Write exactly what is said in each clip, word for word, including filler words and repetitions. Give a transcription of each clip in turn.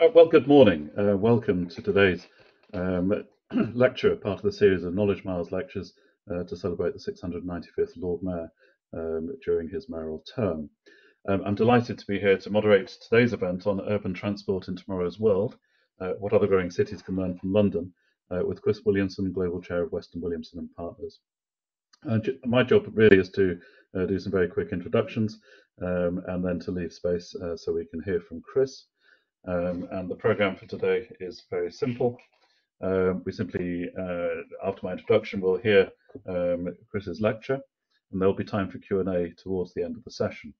Uh, well, good morning. Uh, welcome to today's um, lecture, part of the series of Knowledge Miles Lectures uh, to celebrate the six hundred ninety-fifth Lord Mayor um, during his mayoral term. Um, I'm delighted to be here to moderate today's event on urban transport in tomorrow's world, uh, what other growing cities can learn from London, uh, with Chris Williamson, Global Chair of Western Williamson and Partners. Uh, my job really is to uh, do some very quick introductions um, and then to leave space uh, so we can hear from Chris. Um, and the programme for today is very simple. Um, we simply, uh, after my introduction, we'll hear um, Chris's lecture, and there'll be time for Q and A towards the end of the session.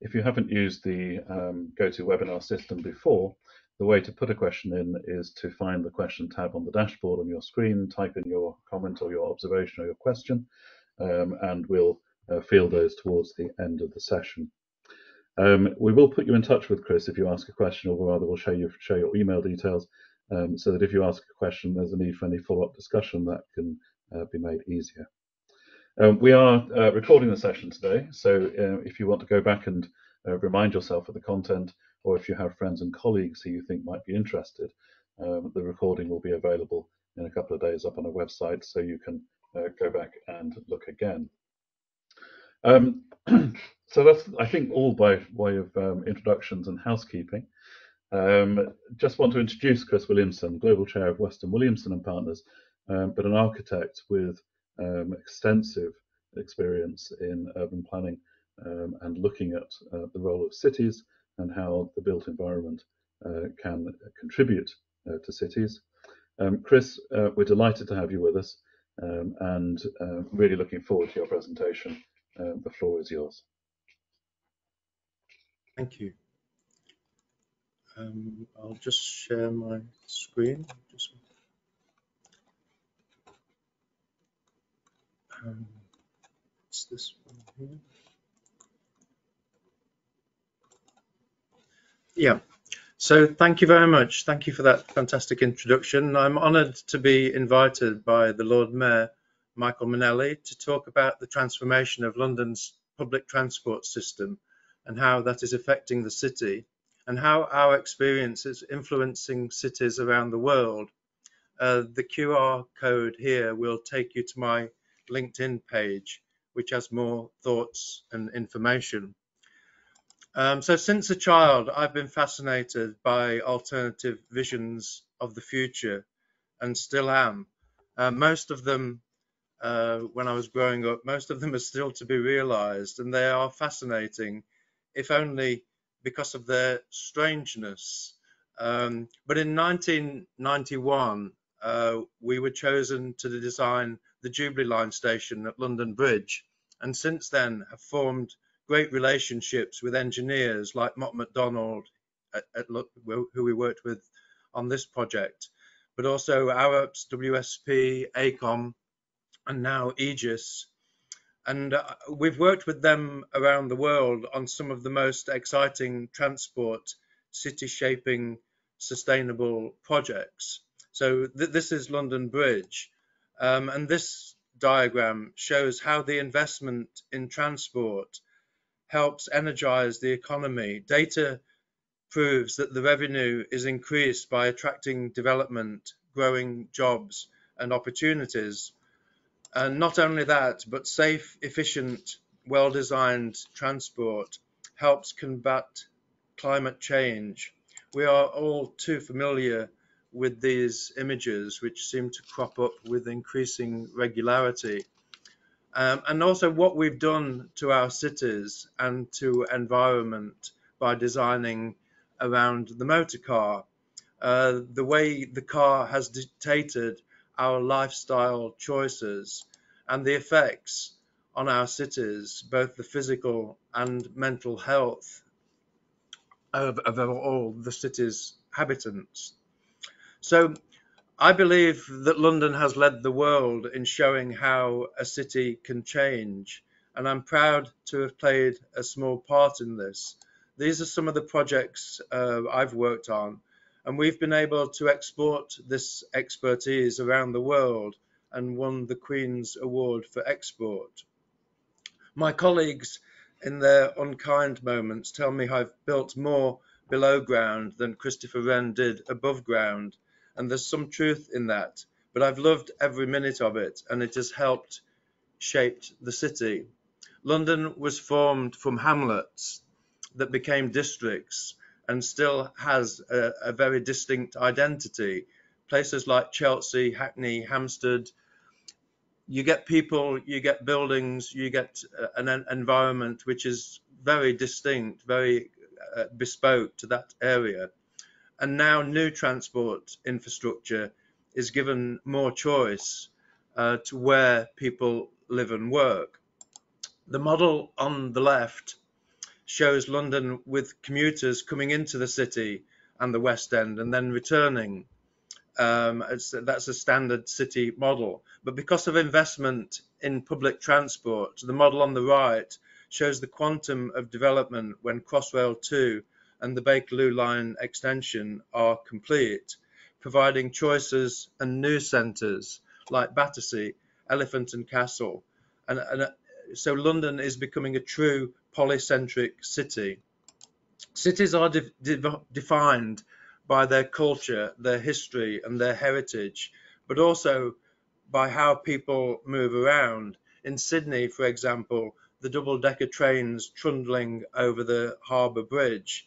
If you haven't used the um, GoToWebinar system before, the way to put a question in is to find the question tab on the dashboard on your screen, type in your comment or your observation or your question, um, and we'll uh, field those towards the end of the session. Um, we will put you in touch with Chris if you ask a question, or rather we'll show you show your email details um, so that if you ask a question, there's a need for any follow-up discussion that can uh, be made easier. Um, we are uh, recording the session today, so uh, if you want to go back and uh, remind yourself of the content, or if you have friends and colleagues who you think might be interested, um, the recording will be available in a couple of days up on our website, so you can uh, go back and look again. Um, so that's, I think, all by way of um, introductions and housekeeping. Um, just want to introduce Chris Williamson, Global Chair of Western Williamson and Partners, um, but an architect with um, extensive experience in urban planning um, and looking at uh, the role of cities and how the built environment uh, can contribute uh, to cities. Um, Chris, uh, we're delighted to have you with us um, and uh, really looking forward to your presentation. Um, the floor is yours. Thank you. Um, I'll just share my screen. Just, um, it's this one here. Yeah. So thank you very much. Thank you for that fantastic introduction. I'm honoured to be invited by the Lord Mayor, Michael Minnelli, to talk about the transformation of London's public transport system and how that is affecting the city and how our experience is influencing cities around the world. Uh, the Q R code here will take you to my LinkedIn page, which has more thoughts and information. Um, so since a child, I've been fascinated by alternative visions of the future and still am. Uh, most of them Uh, when I was growing up, most of them are still to be realized, and they are fascinating, if only because of their strangeness. Um, but in nineteen ninety-one, uh, we were chosen to design the Jubilee Line station at London Bridge, and since then have formed great relationships with engineers like Mott MacDonald, at, at, who we worked with on this project, but also Arup's, W S P, Aecom, and now Aegis, and uh, we've worked with them around the world on some of the most exciting transport, city-shaping, sustainable projects. So th this is London Bridge, um, and this diagram shows how the investment in transport helps energize the economy. Data proves that the revenue is increased by attracting development, growing jobs and opportunities. And not only that, but safe, efficient, well-designed transport helps combat climate change. We are all too familiar with these images, which seem to crop up with increasing regularity. Um, and also what we've done to our cities and to environment by designing around the motor car. Uh, the way the car has dictated our lifestyle choices and the effects on our cities, both the physical and mental health of, of all the city's inhabitants. So I believe that London has led the world in showing how a city can change, and I'm proud to have played a small part in this. These are some of the projects uh, I've worked on, and we've been able to export this expertise around the world and won the Queen's Award for Export. My colleagues in their unkind moments tell me I've built more below ground than Christopher Wren did above ground, and there's some truth in that, but I've loved every minute of it, and it has helped shaped the city. London was formed from hamlets that became districts and still has a, a very distinct identity. Places like Chelsea, Hackney, Hampstead, you get people, you get buildings, you get an environment which is very distinct, very uh, bespoke to that area. And now new transport infrastructure is given more choice uh, to where people live and work. The model on the left shows London with commuters coming into the city and the West End and then returning. Um, it's, that's a standard city model. But because of investment in public transport, the model on the right shows the quantum of development when Crossrail two and the Bakerloo Line extension are complete, providing choices and new centres like Battersea, Elephant and Castle. And, and uh, so London is becoming a true polycentric city. Cities are de de defined by their culture, their history and their heritage, but also by how people move around. In Sydney, for example, the double-decker trains trundling over the harbour bridge.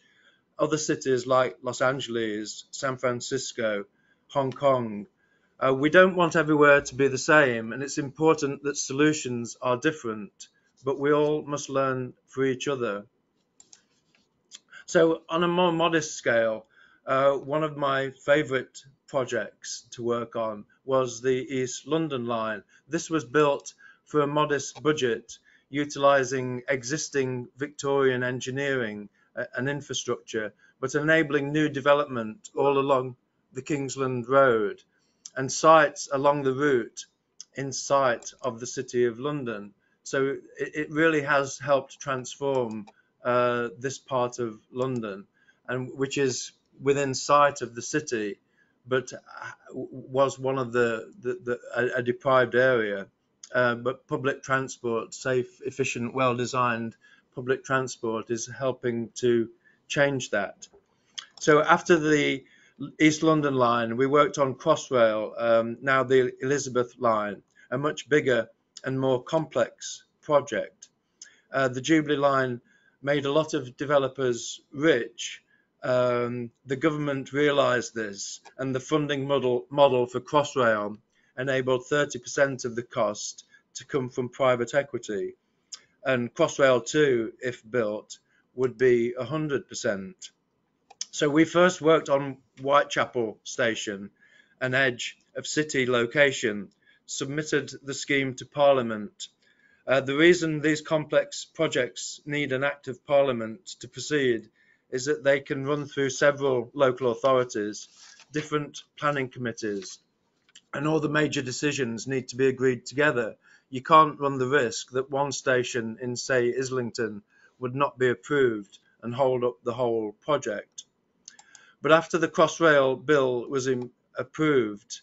Other cities like Los Angeles, San Francisco, Hong Kong. Uh, we don't want everywhere to be the same, and it's important that solutions are different, but we all must learn for each other. So on a more modest scale, uh, one of my favourite projects to work on was the East London Line. This was built for a modest budget, utilising existing Victorian engineering and infrastructure, but enabling new development all along the Kingsland Road and sites along the route in sight of the City of London. So it, it really has helped transform uh, this part of London, and which is within sight of the city, but was one of the, the, the a, a deprived area. Uh, but public transport, safe, efficient, well-designed public transport is helping to change that. So after the East London Line, we worked on Crossrail, um, now the Elizabeth Line, a much bigger and more complex project. Uh, the Jubilee Line made a lot of developers rich. Um, the government realised this, and the funding model, model for Crossrail enabled thirty percent of the cost to come from private equity. And Crossrail two, if built, would be one hundred percent. So we first worked on Whitechapel Station, an edge of city location, submitted the scheme to Parliament. Uh, the reason these complex projects need an act of Parliament to proceed is that they can run through several local authorities, different planning committees, and all the major decisions need to be agreed together. You can't run the risk that one station in, say, Islington would not be approved and hold up the whole project. But after the Crossrail bill was in, approved,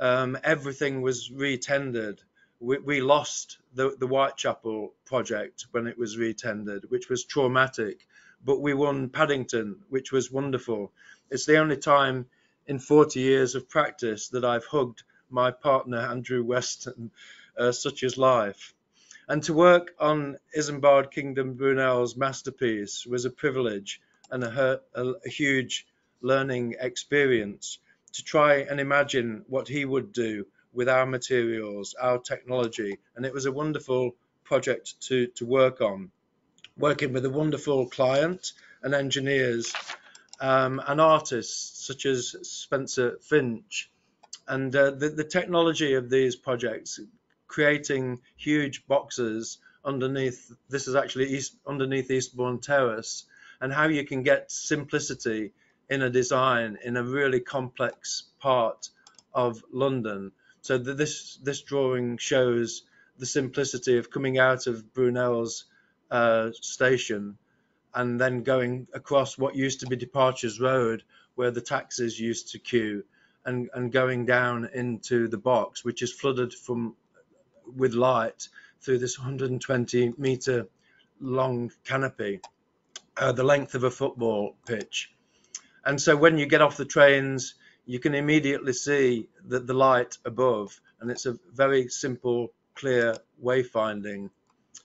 um, everything was re-tendered. We, we lost the, the Whitechapel project when it was re-tendered, which was traumatic, but we won Paddington, which was wonderful. It's the only time in forty years of practice that I've hugged my partner, Andrew Weston. Uh, such is life. And to work on Isambard Kingdom Brunel's masterpiece was a privilege and a, a, a huge learning experience to try and imagine what he would do with our materials, our technology. And it was a wonderful project to, to work on, working with a wonderful client and engineers um, and artists such as Spencer Finch. And uh, the, the technology of these projects, creating huge boxes underneath, this is actually east, underneath Eastbourne Terrace, and how you can get simplicity in a design in a really complex part of London. So the, this, this drawing shows the simplicity of coming out of Brunel's uh, station and then going across what used to be Departures Road, where the taxis used to queue, and, and going down into the box, which is flooded from with light through this one hundred twenty metre long canopy, uh, the length of a football pitch. And so when you get off the trains, you can immediately see the, the light above, and it's a very simple, clear wayfinding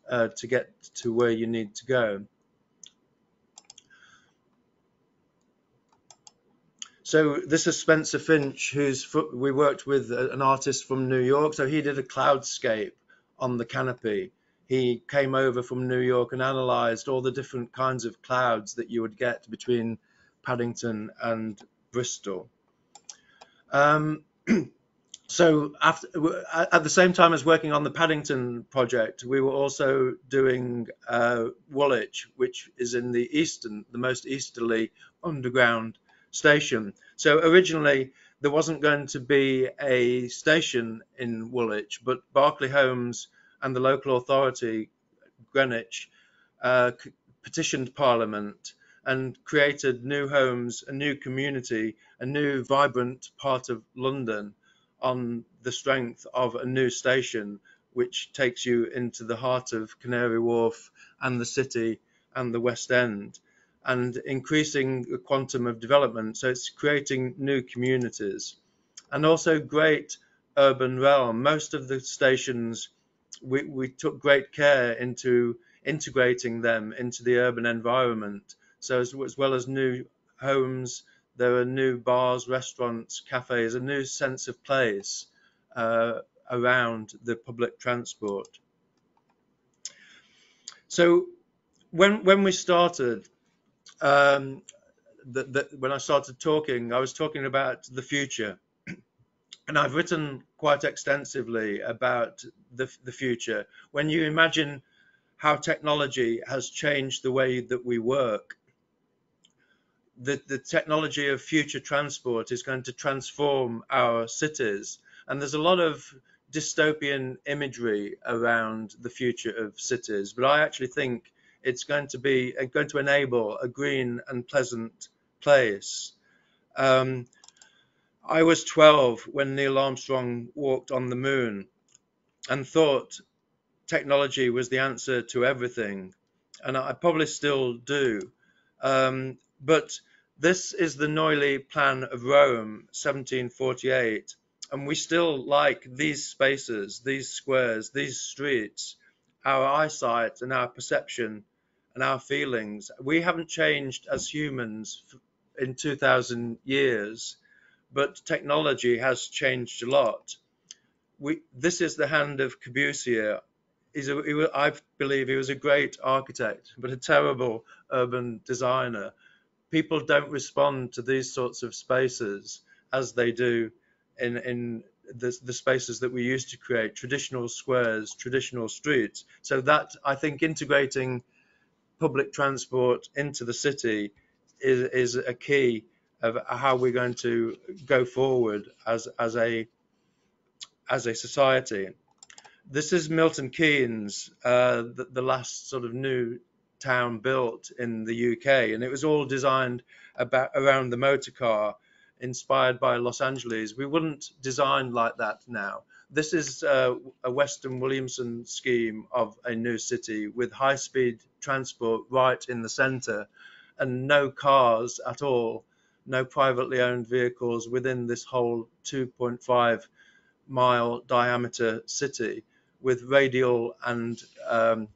uh, to get to where you need to go. So this is Spencer Finch, who's we worked with an artist from New York. So he did a cloudscape on the canopy. He came over from New York and analysed all the different kinds of clouds that you would get between Paddington and Bristol. Um, so after, at the same time as working on the Paddington project, we were also doing uh, Woolwich, which is in the eastern, the most easterly underground station. So originally there wasn't going to be a station in Woolwich, but Barclay Holmes and the local authority, Greenwich, uh, petitioned Parliament and created new homes, a new community, a new vibrant part of London on the strength of a new station, which takes you into the heart of Canary Wharf and the city and the West End, and increasing the quantum of development. So it's creating new communities and also great urban realm. Most of the stations, we, we took great care into integrating them into the urban environment. So as, as well as new homes, there are new bars, restaurants, cafes, a new sense of place uh, around the public transport. So when, when we started, Um, that, that when I started talking, I was talking about the future, and I've written quite extensively about the, the future. When you imagine how technology has changed the way that we work, the, the technology of future transport is going to transform our cities, and there's a lot of dystopian imagery around the future of cities, but I actually think it's going to be going to enable a green and pleasant place. Um, I was twelve when Neil Armstrong walked on the moon and thought technology was the answer to everything. And I probably still do. Um, but this is the Noilly Plan of Rome, seventeen forty-eight. And we still like these spaces, these squares, these streets, our eyesight and our perception and our feelings. We haven't changed as humans in two thousand years, but technology has changed a lot. We, this is the hand of Corbusier. He's a, he, I believe he was a great architect, but a terrible urban designer. People don't respond to these sorts of spaces as they do in, in the, the spaces that we used to create, traditional squares, traditional streets. So that, I think, integrating public transport into the city is, is a key of how we're going to go forward as, as a as a society. This is Milton Keynes, uh, the, the last sort of new town built in the U K, and it was all designed about around the motor car, inspired by Los Angeles. We wouldn't design like that now. This is uh, a Western Williamson scheme of a new city with high-speed transport right in the centre and no cars at all, no privately owned vehicles within this whole two point five mile diameter city, with radial and um,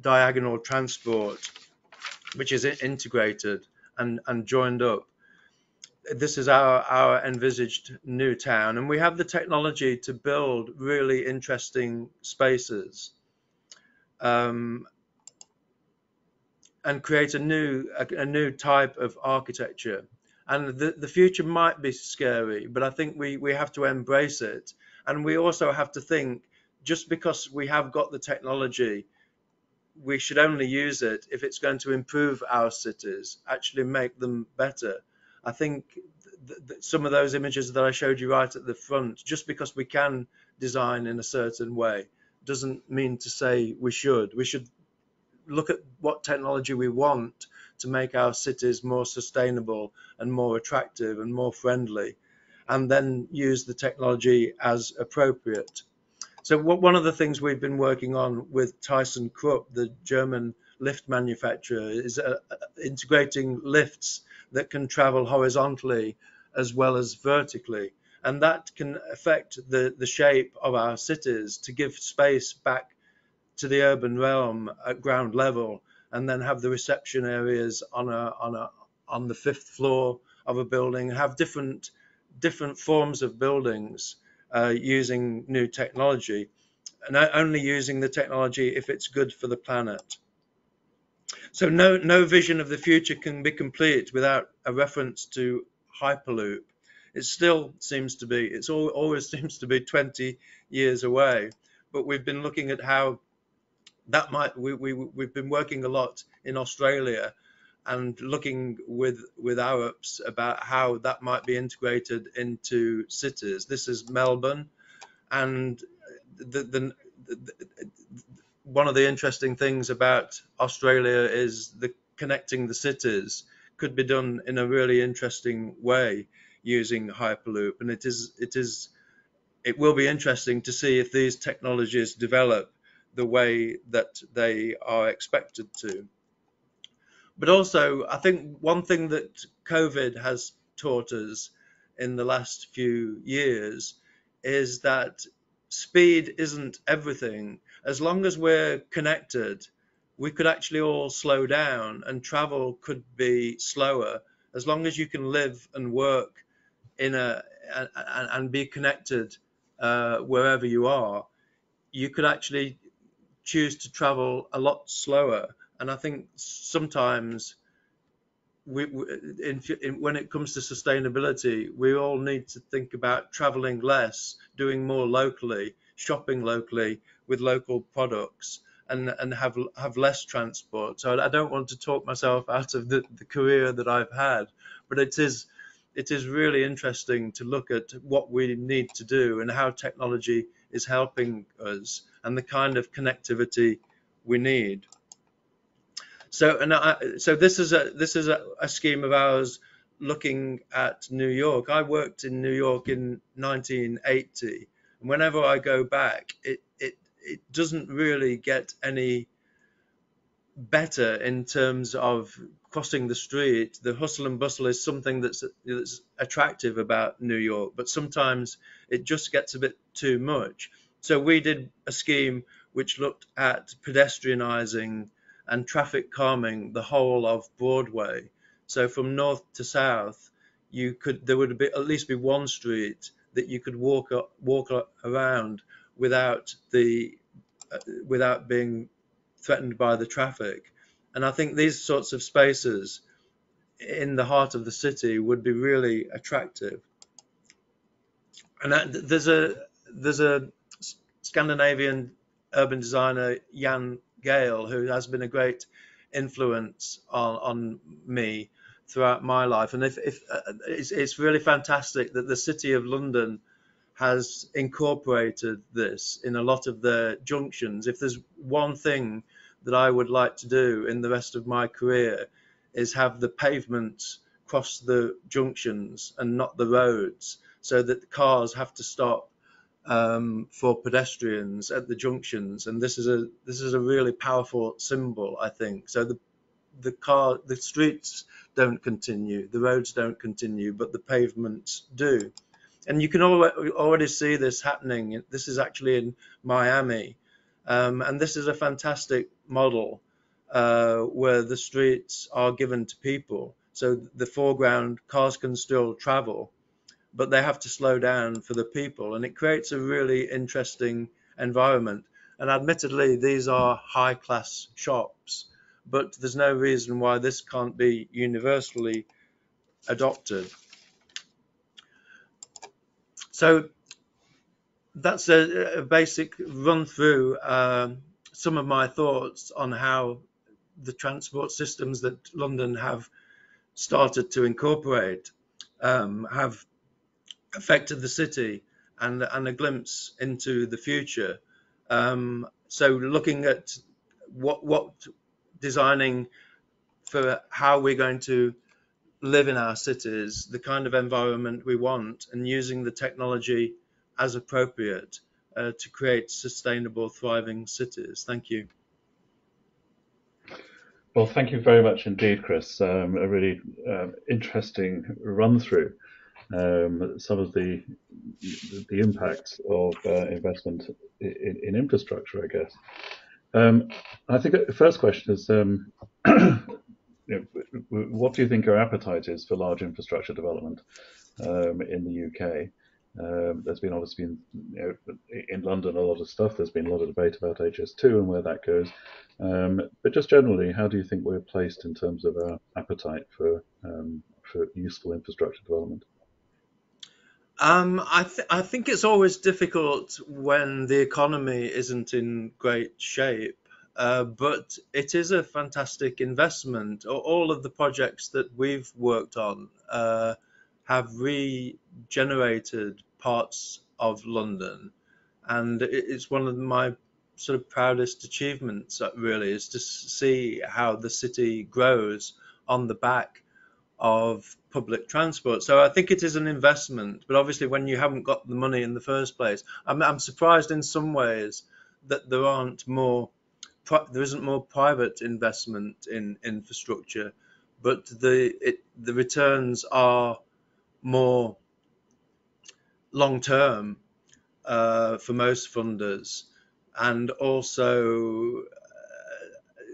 diagonal transport, which is integrated and, and joined up. This is our, our envisaged new town, and we have the technology to build really interesting spaces um, and create a new, a, a new type of architecture. And the, the future might be scary, but I think we, we have to embrace it. And we also have to think, just because we have got the technology, we should only use it if it's going to improve our cities, actually make them better. I think that some of those images that I showed you right at the front, just because we can design in a certain way, doesn't mean to say we should. We should look at what technology we want to make our cities more sustainable and more attractive and more friendly, and then use the technology as appropriate. So one of the things we've been working on with Tyson Krupp, the German lift manufacturer, is uh, integrating lifts that can travel horizontally as well as vertically. And that can affect the, the shape of our cities to give space back to the urban realm at ground level, and then have the reception areas on a, on a, on the fifth floor of a building, have different, different forms of buildings uh, using new technology, and only using the technology if it's good for the planet. So no, no vision of the future can be complete without a reference to Hyperloop. It still seems to be, it's all, always seems to be twenty years away, but we've been looking at how that might, we, we, we've been working a lot in Australia and looking with, with Arups about how that might be integrated into cities. This is Melbourne, and the, the, the, the, one of the interesting things about Australia is the connecting the cities could be done in a really interesting way using Hyperloop, and it is it is it will be interesting to see if these technologies develop the way that they are expected to. But also, I think one thing that COVID has taught us in the last few years is that speed isn't everything. As long as we're connected, we could actually all slow down, and travel could be slower as long as you can live and work in a and, and be connected uh, wherever you are. You could actually choose to travel a lot slower. And I think sometimes we, in, in, when it comes to sustainability, we all need to think about traveling less, doing more locally, shopping locally with local products, and, and have, have less transport. So I don't want to talk myself out of the, the career that I've had, but it is, it is really interesting to look at what we need to do and how technology is helping us and the kind of connectivity we need. So, and I, so this is a this is a, a scheme of ours looking at New York. I worked in New York in nineteen eighty, and whenever I go back, it it it doesn't really get any better in terms of crossing the street. The hustle and bustle is something that's that's attractive about New York, but sometimes it just gets a bit too much. So we did a scheme which looked at pedestrianizing and traffic calming the whole of Broadway. So from north to south, you could there would be at least be one street that you could walk up, walk around without the uh, without being threatened by the traffic. And I think these sorts of spaces in the heart of the city would be really attractive. And that, there's a there's a Scandinavian urban designer, Jan Gale, who has been a great influence on, on me throughout my life. And if, if uh, it's, it's really fantastic that the City of London has incorporated this in a lot of their junctions. If there's one thing that I would like to do in the rest of my career, is have the pavements cross the junctions and not the roads, so that cars have to stop Um, for pedestrians at the junctions. And this is a this is a really powerful symbol, I think. So the the car the streets don't continue, the roads don't continue, but the pavements do. And you can already see this happening. This is actually in Miami, um, and this is a fantastic model uh, where the streets are given to people. So the foreground, cars can still travel, but they have to slow down for the people, and it creates a really interesting environment. And admittedly, these are high class shops, but there's no reason why this can't be universally adopted. So that's a, a basic run through uh, some of my thoughts on how the transport systems that London have started to incorporate um, have affected the city, and and a glimpse into the future. Um, so looking at what what designing for how we're going to live in our cities, the kind of environment we want, and using the technology as appropriate uh, to create sustainable, thriving cities. Thank you. Well, thank you very much indeed, Chris. Um, a really uh, interesting run through um, some of the the impacts of uh, investment in, in infrastructure, I guess. Um, I think the first question is, um, you know, what do you think our appetite is for large infrastructure development um, in the U K? Um, there's been obviously been, you know, in London a lot of stuff. There's been a lot of debate about H S two and where that goes. Um, but just generally, how do you think we're placed in terms of our appetite for um, for useful infrastructure development? Um, I, th I think it's always difficult when the economy isn't in great shape, uh, but it is a fantastic investment. All of the projects that we've worked on uh, have regenerated parts of London, and it's one of my sort of proudest achievements, really, is to see how the city grows on the back of public transport. So I think it is an investment, but obviously when you haven't got the money in the first place, I'm, I'm surprised in some ways that there aren't more, there isn't more private investment in infrastructure, but the it, the returns are more long-term uh, for most funders, and also uh,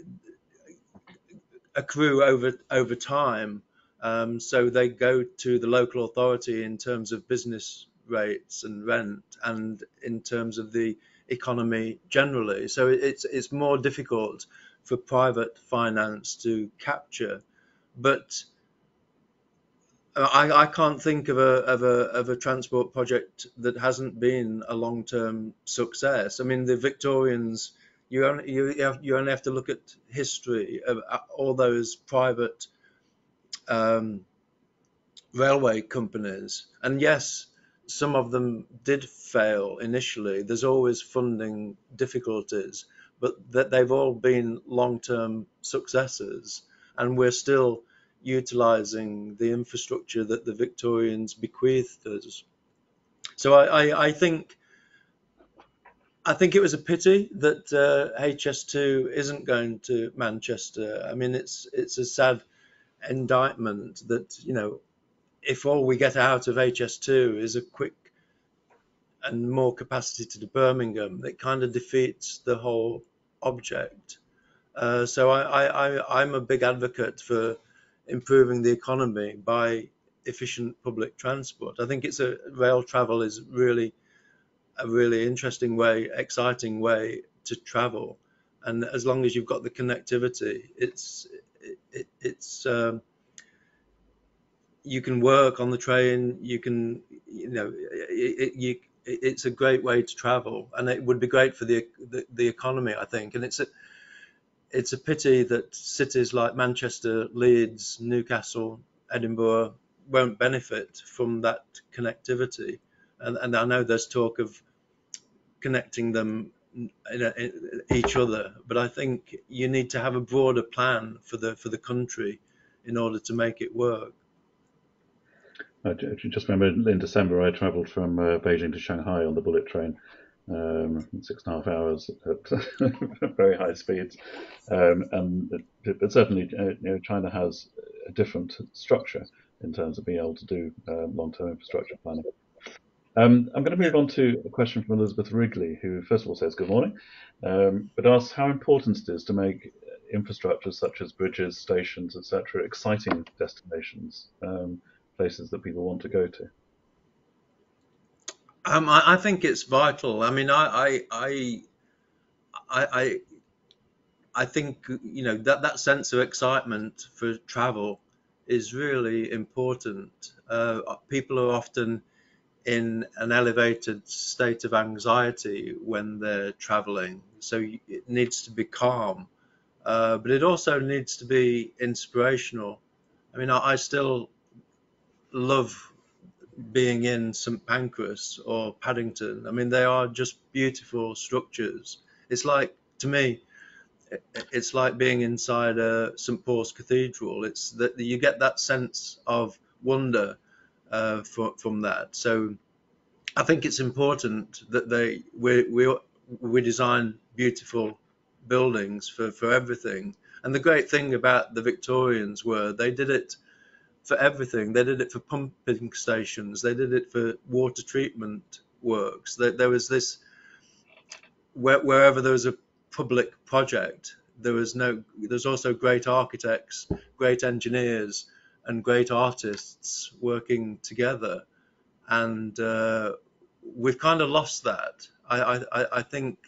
accrue over over time, um, so they go to the local authority in terms of business rates and rent, and in terms of the economy generally. So it's it's more difficult for private finance to capture, but I, I can't think of a, of, a, of a transport project that hasn't been a long-term success. I mean, the Victorians, you only, you, have, you only have to look at history of all those private um, railway companies. And yes, some of them did fail initially. There's always funding difficulties, but that they've all been long-term successes, and we're still utilising the infrastructure that the Victorians bequeathed us. So I, I, I think I think it was a pity that uh, H S two isn't going to Manchester. I mean, it's it's a sad indictment that, you know, if all we get out of H S two is a quick and more capacity to Birmingham, that kind of defeats the whole object. Uh, so I, I, I I'm a big advocate for improving the economy by efficient public transport. I think it's a rail travel is really a really interesting way, exciting way to travel, and as long as you've got the connectivity, it's it, it, it's um, you can work on the train. You can you know it, it, you it's a great way to travel, and it would be great for the the, the economy, I think. And it's a It's a pity that cities like Manchester, Leeds, Newcastle, Edinburgh won't benefit from that connectivity. And, and I know there's talk of connecting them in a, in each other, but I think you need to have a broader plan for the for the country in order to make it work. I just remember in December I travelled from uh, Beijing to Shanghai on the bullet train. Um, six and a half hours at very high speeds, um, and but certainly uh, you know, China has a different structure in terms of being able to do uh, long-term infrastructure planning. Um, I'm going to move on to a question from Elizabeth Wrigley, who first of all says good morning, um, but asks how important it is to make infrastructure such as bridges, stations, et cetera, exciting destinations, um, places that people want to go to. Um, I, I think it's vital. I mean, I, I, I, I, I think, you know, that, that sense of excitement for travel is really important. Uh, people are often in an elevated state of anxiety when they're traveling, so it needs to be calm, uh, but it also needs to be inspirational. I mean, I, I still love being in Saint Pancras or Paddington. I mean, they are just beautiful structures. It's like, to me, it's like being inside a Saint Paul's Cathedral. It's that you get that sense of wonder uh, for, from that. So I think it's important that they we we, we design beautiful buildings for, for everything, And the great thing about the Victorians were they did it for everything. They did it for pumping stations. They did it for water treatment works. There was this, wherever there was a public project, there was no, there's also great architects, great engineers, and great artists working together. And uh, we've kind of lost that. I, I, I think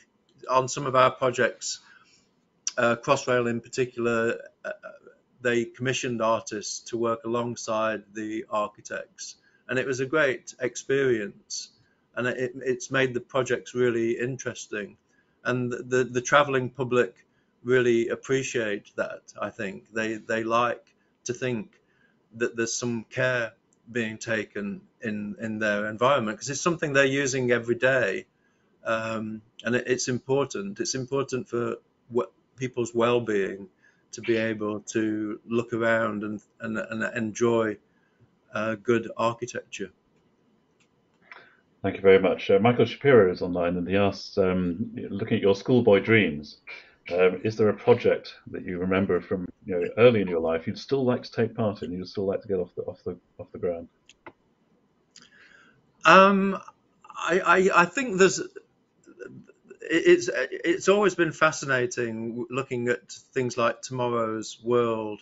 on some of our projects, uh, Crossrail in particular, uh, they commissioned artists to work alongside the architects. And it was a great experience. And it, it's made the projects really interesting. And the, the, the traveling public really appreciate that, I think. They, they like to think that there's some care being taken in, in their environment, because it's something they're using every day. Um, and it, it's important. It's important for what, people's well-being to be able to look around and, and, and enjoy uh, good architecture. Thank you very much. Uh, Michael Shapiro is online and he asks, um, looking at your schoolboy dreams, um, is there a project that you remember from you know, early in your life you'd still like to take part in, you'd still like to get off the off the off the ground? Um, I, I I think there's it's it's always been fascinating looking at things like Tomorrow's World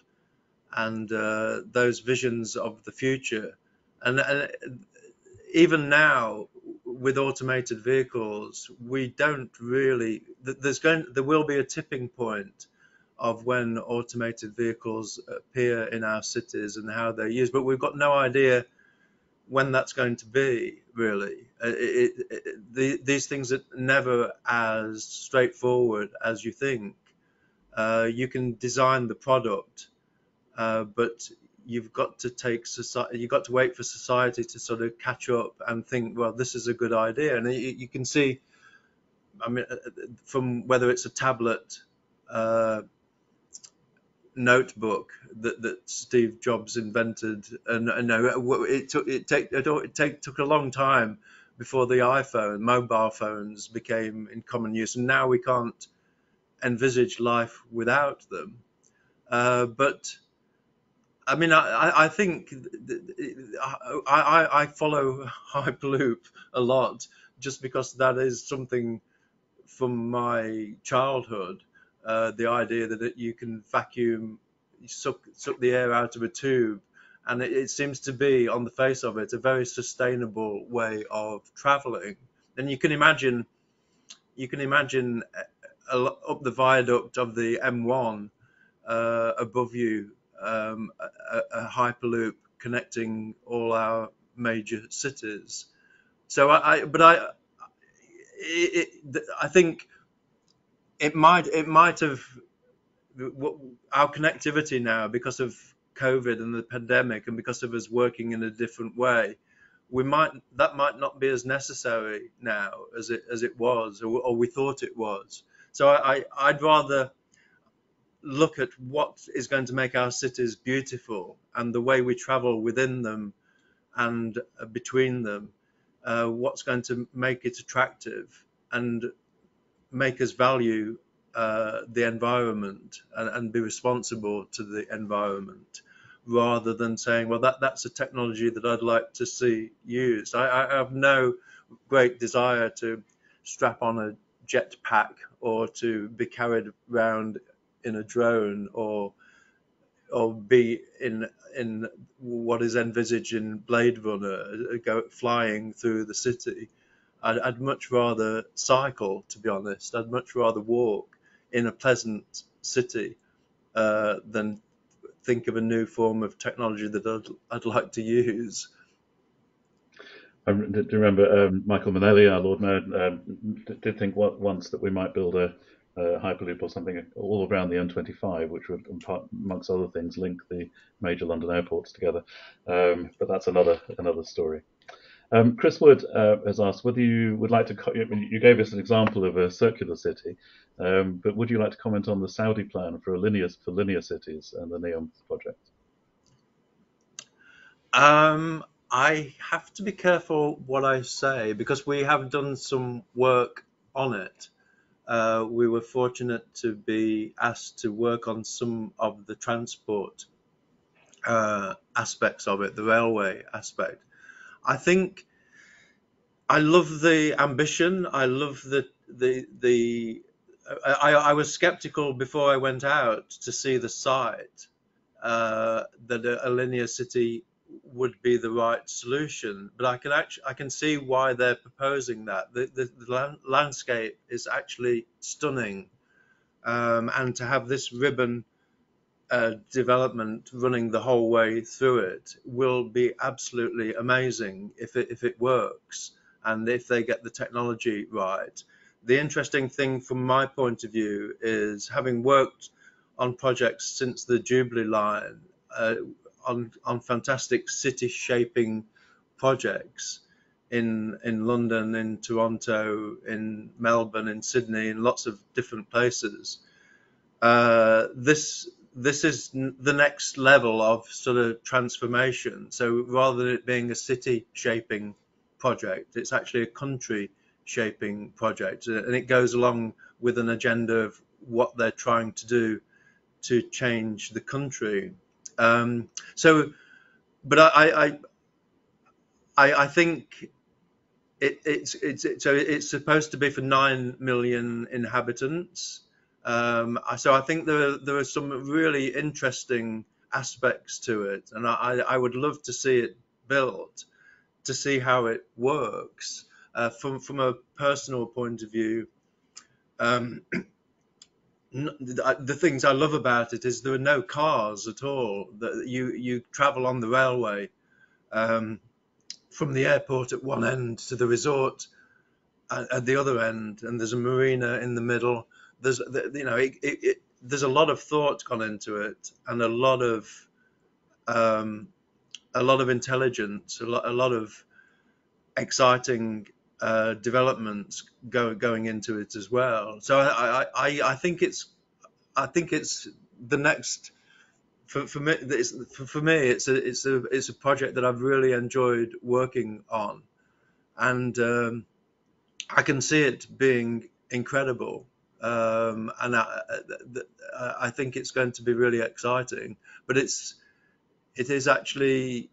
and uh, those visions of the future, and, and even now, with automated vehicles, we don't really. There's going, there will be a tipping point of when automated vehicles appear in our cities and how they're used, but we've got no idea when that's going to be. Really, it, it, it, the, these things are never as straightforward as you think. Uh, you can design the product, uh, but you've got to take society, you've got to wait for society to sort of catch up and think, well, this is a good idea. And you, you can see, I mean, from whether it's a tablet uh, notebook that, that Steve Jobs invented, and, and it took it, take, it take, took a long time before the iPhone, mobile phones became in common use. And now we can't envisage life without them. Uh, but I mean, I, I think I, I, I follow Hyperloop a lot just because that is something from my childhood. Uh, the idea that it, you can vacuum, suck, suck the air out of a tube, and it, it seems to be, on the face of it, a very sustainable way of travelling. And you can imagine, you can imagine a, a, up the viaduct of the M one uh, above you. Um, a, a hyperloop connecting all our major cities. So I, I but I, it, it, I think it might, it might have our connectivity now, because of COVID and the pandemic, and because of us working in a different way, we might, that might not be as necessary now as it as it was, or, or we thought it was. So I, I I'd rather look at what is going to make our cities beautiful and the way we travel within them and between them, uh, what's going to make it attractive and make us value uh, the environment and, and be responsible to the environment, rather than saying, well, that, that's a technology that I'd like to see used. I, I have no great desire to strap on a jet pack or to be carried around in a drone, or or be in in what is envisaged in Blade Runner, go flying through the city. I'd, I'd much rather cycle, to be honest. I'd much rather walk in a pleasant city uh, than think of a new form of technology that I'd, I'd like to use. I do remember um, Michael Minnelli, our Lord Mayor, um, did think once that we might build a Uh, Hyperloop or something all around the M twenty-five, which would, amongst other things, link the major London airports together. Um, but that's another another story. Um, Chris Wood uh, has asked whether you would like to. You gave us an example of a circular city, um, but would you like to comment on the Saudi plan for a linear for linear cities and the NEOM project? Um, I have to be careful what I say, because we have done some work on it. uh, we were fortunate to be asked to work on some of the transport uh, aspects of it, the railway aspect. I think I love the ambition. I love the the the. I, I was skeptical before I went out to see the site uh, that a, a linear city would be the right solution, but I can actually I can see why they're proposing that. The, the, the land, landscape is actually stunning, um, and to have this ribbon uh, development running the whole way through it will be absolutely amazing if it, if it works and if they get the technology right. The interesting thing from my point of view is, having worked on projects since the Jubilee Line, uh, on, on fantastic city shaping projects in, in London, in Toronto, in Melbourne, in Sydney, in lots of different places. Uh, this, this is the next level of sort of transformation. So rather than it being a city shaping project, it's actually a country shaping project, and it goes along with an agenda of what they're trying to do to change the country. Um, so, but I, I, I think it, it's it's it, so it's supposed to be for nine million inhabitants. Um, so I think there are, there are some really interesting aspects to it, and I, I would love to see it built, to see how it works. Uh, from from a personal point of view, um, the things I love about it is there are no cars at all. That you you travel on the railway um, from the airport at one end to the resort at, at the other end, and there's a marina in the middle. There's you know it, it, it, there's a lot of thought gone into it, and a lot of um, a lot of intelligence, a lot a lot of exciting Uh, developments go, going into it as well. So I, I, I think it's, I think it's the next. For, for me, it's, for me, it's a, it's a, it's a project that I've really enjoyed working on, and um, I can see it being incredible. Um, and I, I think it's going to be really exciting. But it's, it is actually,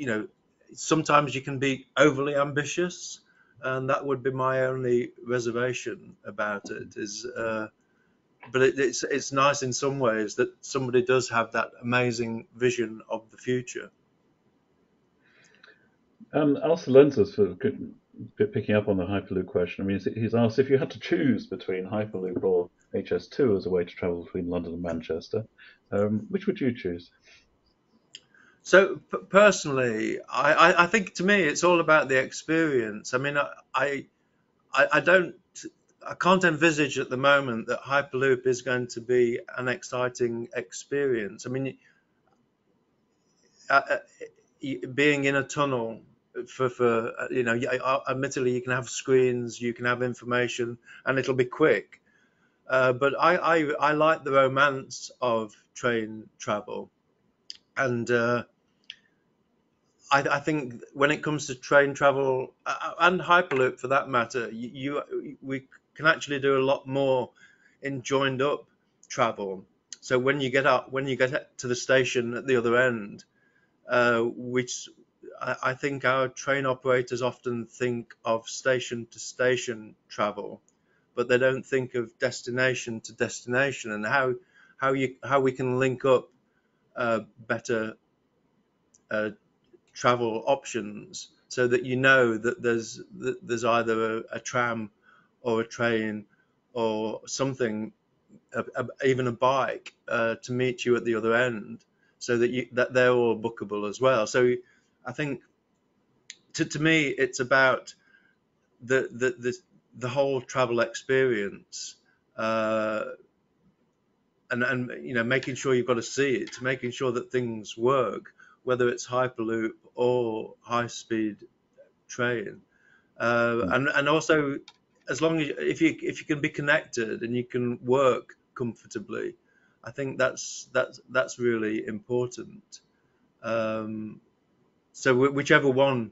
you know, sometimes you can be overly ambitious. And that would be my only reservation about it. Is, uh, but it, it's it's nice in some ways that somebody does have that amazing vision of the future. Um, Alistair Lenz is sort of picking up on the Hyperloop question. I mean, he's asked if you had to choose between Hyperloop or H S two as a way to travel between London and Manchester, um, which would you choose? So personally, I, I, I think to me it's all about the experience. I mean, I, I I don't I can't envisage at the moment that Hyperloop is going to be an exciting experience. I mean, being in a tunnel for for you know, admittedly you can have screens, you can have information, and it'll be quick. Uh, but I, I I like the romance of train travel, and. Uh, I, I think when it comes to train travel uh, and Hyperloop for that matter, you, you we can actually do a lot more in joined up travel. So when you get up, when you get to the station at the other end, uh, which I, I think our train operators often think of station to station travel, but they don't think of destination to destination and how how you how we can link up uh, better. Uh, travel options so that you know that there's that there's either a, a tram or a train or something, a, a, even a bike uh, to meet you at the other end, so that you that they're all bookable as well. So I think to, to me it's about the the the, the whole travel experience, uh, and and you know making sure you've got to see it, making sure that things work, whether it's Hyperloop or high-speed train, uh, and and also as long as if you if you can be connected and you can work comfortably, I think that's that's that's really important. Um, so whichever one,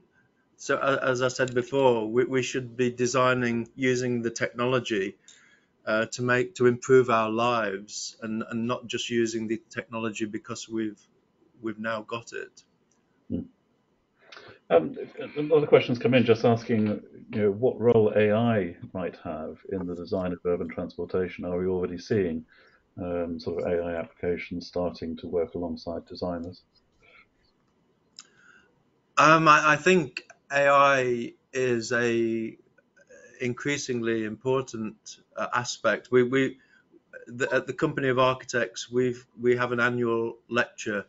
so as I said before, we, we should be designing using the technology uh, to make to improve our lives, and, and not just using the technology because we've we've now got it. Hmm. Um, a lot of questions come in just asking, you know, what role A I might have in the design of urban transportation. Are we already seeing um, sort of A I applications starting to work alongside designers? Um, I, I think A I is a increasingly important uh, aspect. We, we the, at the Company of Architects, we've we have an annual lecture.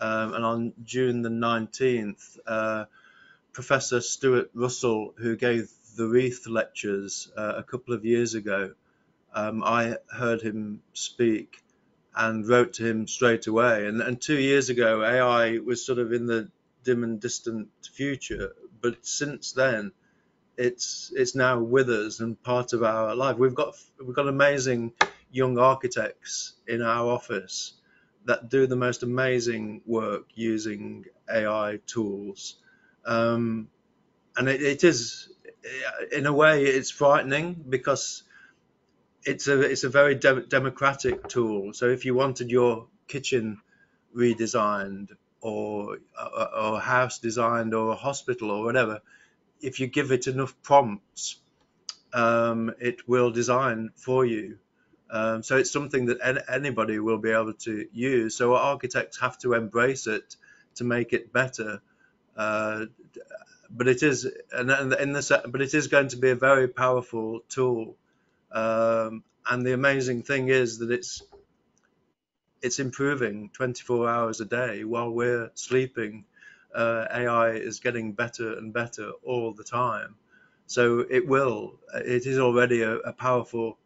Um, and on June the nineteenth, uh, Professor Stuart Russell, who gave the Wreath lectures uh, a couple of years ago, um, I heard him speak and wrote to him straight away. And, and two years ago, A I was sort of in the dim and distant future. But since then, it's it's now with us and part of our life. We've got we've got amazing young architects in our office that do the most amazing work using A I tools. Um, and it, it is, in a way, it's frightening because it's a, it's a very de democratic tool. So if you wanted your kitchen redesigned or a house designed or a hospital or whatever, if you give it enough prompts, um, it will design for you. Um, so it's something that an anybody will be able to use. So architects have to embrace it to make it better. Uh, but it is, and in this, but it is going to be a very powerful tool. Um, and the amazing thing is that it's it's improving twenty-four hours a day while we're sleeping. Uh, A I is getting better and better all the time. So it will. It is already a, a powerful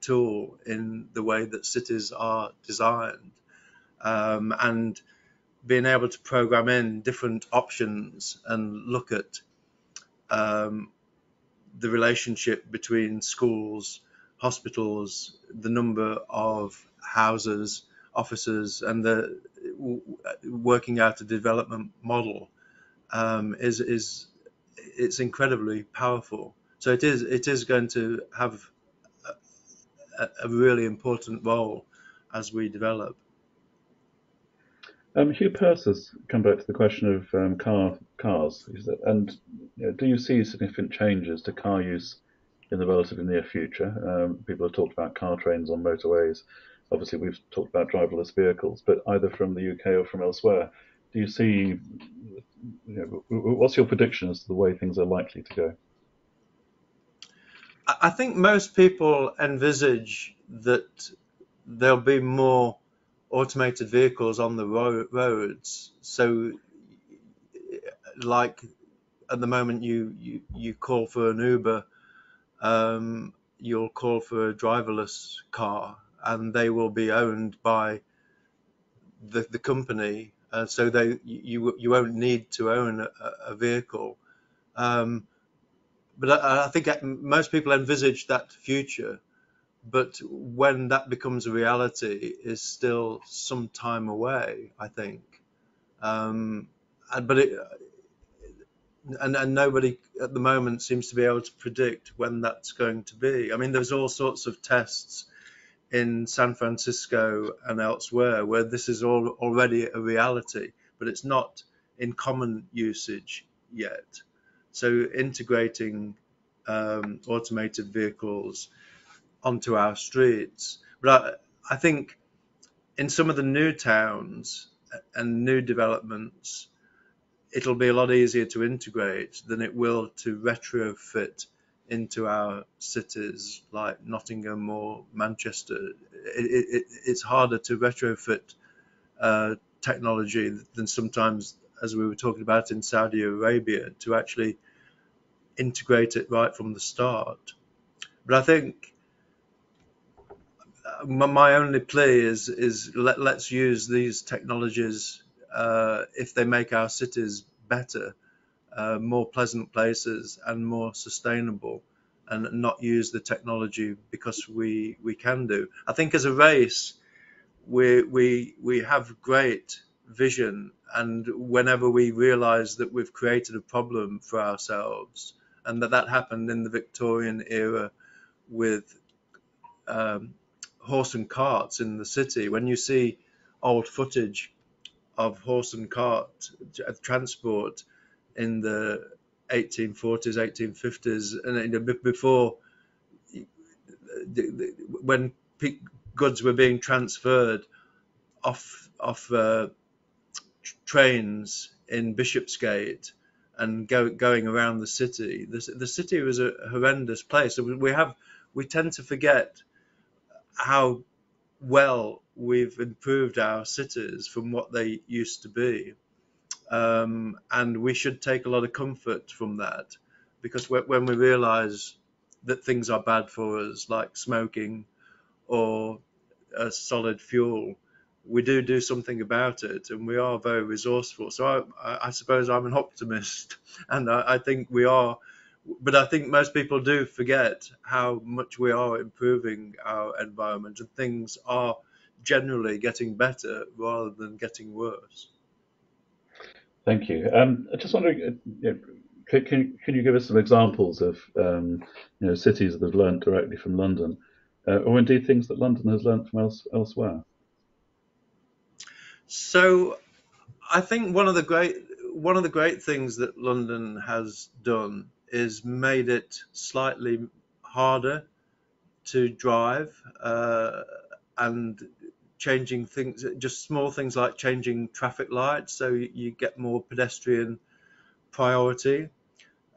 tool in the way that cities are designed, um, and being able to program in different options and look at um, the relationship between schools, hospitals, the number of houses, offices, and the working out a development model um, is is it's incredibly powerful. So it is it is going to have a really important role as we develop. Um, Hugh Purser's come back to the question of um, car cars, and you know, do you see significant changes to car use in the relatively near future? Um, people have talked about car trains on motorways. Obviously, we've talked about driverless vehicles, but either from the U K or from elsewhere, do you see? You know, what's your prediction as to the way things are likely to go? I think most people envisage that there'll be more automated vehicles on the ro roads. So, like at the moment, you you, you call for an Uber, um, you'll call for a driverless car, and they will be owned by the the company. Uh, so they you you won't need to own a, a vehicle. Um, But I think most people envisage that future, but when that becomes a reality is still some time away, I think. Um, but it, and, and nobody at the moment seems to be able to predict when that's going to be. I mean, there's all sorts of tests in San Francisco and elsewhere where this is all already a reality, but it's not in common usage yet. So integrating um, automated vehicles onto our streets. But I, I think in some of the new towns and new developments, it'll be a lot easier to integrate than it will to retrofit into our cities like Nottingham or Manchester. It, it, it's harder to retrofit uh, technology than sometimes, as we were talking about in Saudi Arabia, to actually integrate it right from the start. But I think my only plea is, is let, let's use these technologies uh, if they make our cities better, uh, more pleasant places and more sustainable, and not use the technology because we, we can do. I think as a race, we, we, we have great vision, and whenever we realize that we've created a problem for ourselves, and that that happened in the Victorian era with um, horse and carts in the city, when you see old footage of horse and cart transport in the eighteen forties, eighteen fifties, and before, when goods were being transferred off off uh, trains in Bishopsgate and go, going around the city. The, the city was a horrendous place. We have we tend to forget how well we've improved our cities from what they used to be, um, and we should take a lot of comfort from that, because when we realise that things are bad for us, like smoking or a solid fuel, we do do something about it, and we are very resourceful. So I, I suppose I'm an optimist, and I, I think we are, but I think most people do forget how much we are improving our environment, and things are generally getting better rather than getting worse. Thank you. Um, I just wondering, you know, can, can you give us some examples of um, you know, cities that have learnt directly from London, uh, or indeed things that London has learnt from else, elsewhere? So I think one of the great one of the great things that London has done is made it slightly harder to drive, uh, and changing things, just small things like changing traffic lights, so you get more pedestrian priority.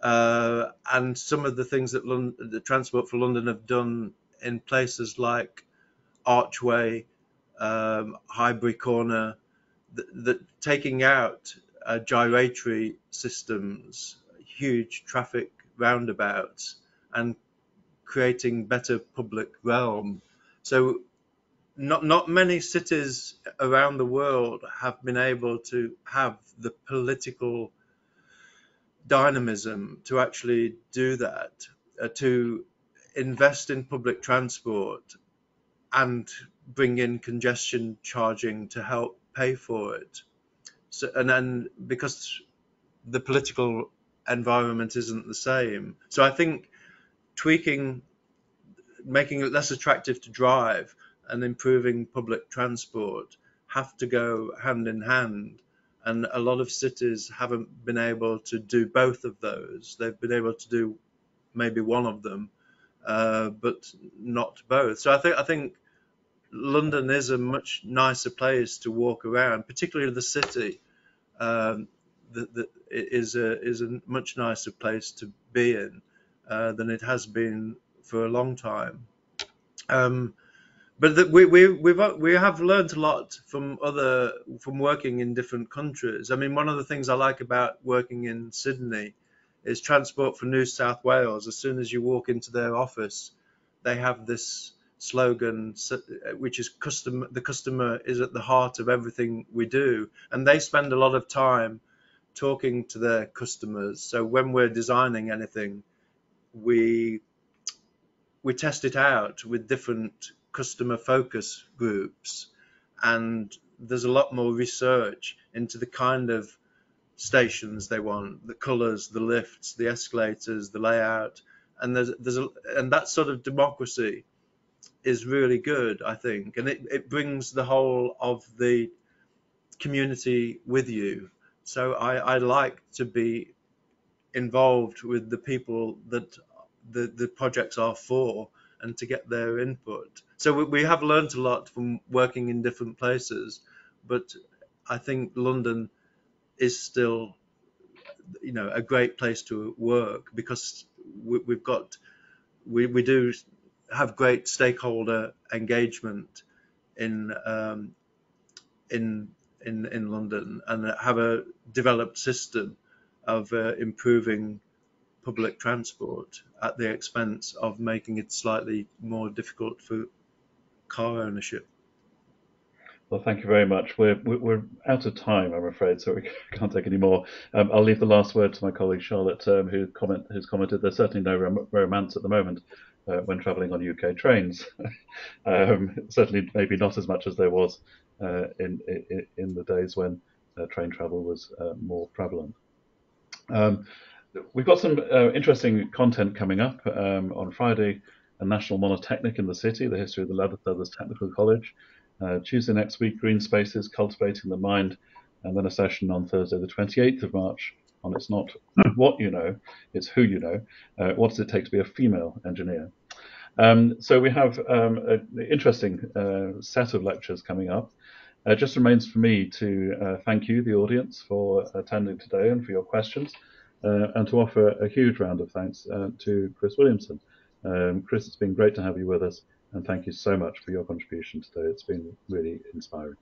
Uh, and some of the things that London, the Transport for London have done in places like Archway, um, Highbury Corner, that, that taking out uh, gyratory systems, huge traffic roundabouts, and creating better public realm. So not not many cities around the world have been able to have the political dynamism to actually do that, uh, to invest in public transport and bring in congestion charging to help pay for it. So, and then because the political environment isn't the same, so I think tweaking, making it less attractive to drive and improving public transport have to go hand in hand, and a lot of cities haven't been able to do both of those. They've been able to do maybe one of them, uh, but not both. So I think I think London is a much nicer place to walk around, particularly the city. Um, that that is a is a much nicer place to be in uh, than it has been for a long time. Um, but that we we we've we have learned a lot from other from working in different countries. I mean, one of the things I like about working in Sydney is Transport for New South Wales. As soon as you walk into their office, they have this slogan, which is custom the customer is at the heart of everything we do, and they spend a lot of time talking to their customers. So when we're designing anything, we we test it out with different customer focus groups, and there's a lot more research into the kind of stations they want, the colors, the lifts, the escalators, the layout, and there's there's a, and that sort of democracy is really good, I think, and it, it brings the whole of the community with you. So I, I like to be involved with the people that the, the projects are for, and to get their input. So we, we have learned a lot from working in different places, but I think London is still, you know, a great place to work, because we, we've got, we, we do have great stakeholder engagement in, um, in, in, in London, and have a developed system of uh, improving public transport at the expense of making it slightly more difficult for car ownership. Well, thank you very much. We're, we're out of time, I'm afraid, so we can't take any more. Um, I'll leave the last word to my colleague Charlotte, um, who comment, who's commented there's certainly no rom romance at the moment uh, when travelling on U K trains. um, certainly maybe not as much as there was uh, in, in, in the days when uh, train travel was uh, more prevalent. Um, We've got some uh, interesting content coming up um, on Friday. a national monotechnic in the city, the history of the Leatherfeathers Technical College. Uh, Tuesday next week, Green Spaces, Cultivating the Mind, and then a session on Thursday, the twenty-eighth of March, on It's Not What You Know, It's Who You Know, uh, What Does It Take to Be a Female Engineer? Um, so we have um, an interesting uh, set of lectures coming up. It uh, just remains for me to uh, thank you, the audience, for attending today and for your questions, uh, and to offer a huge round of thanks uh, to Chris Williamson. Um, Chris, it's been great to have you with us, and thank you so much for your contribution today. It's been really inspiring.